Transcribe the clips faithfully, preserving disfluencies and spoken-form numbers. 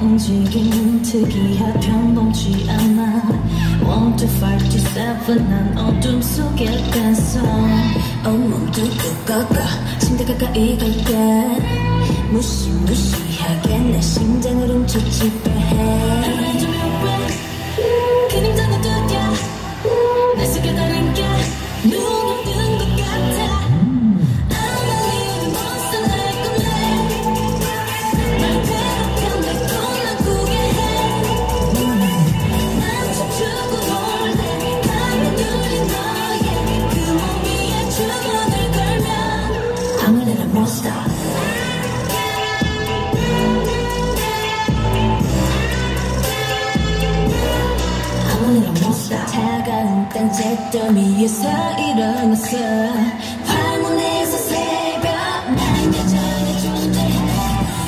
움직임 특이하 평범치 않아 일이팔이칠 난 어둠 속에 뺐어 온몸도 꺾어 침대 가까이 갈게 무시무시하게 내 심장을 훔쳐 지배해 그림자가 두려 날 속에 다른 게 눈 없는 것 같아 차가운 딴짓점 위에서 일어났어 방문에서 새벽 난 여전히 존재해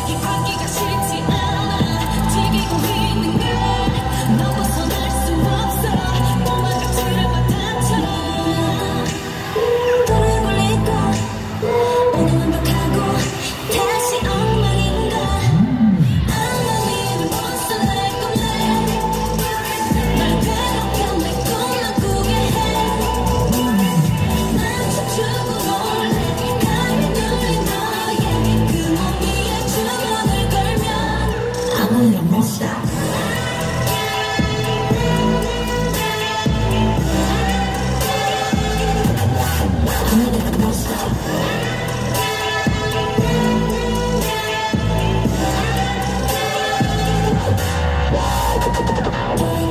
이 관계가 싫지 않아 튀기고 있는 걸 너 벗어날 수 없어 너만 가출한 바다처럼 돌아 걸리고 오늘 완벽하고 다시 엉망인 걸 I'm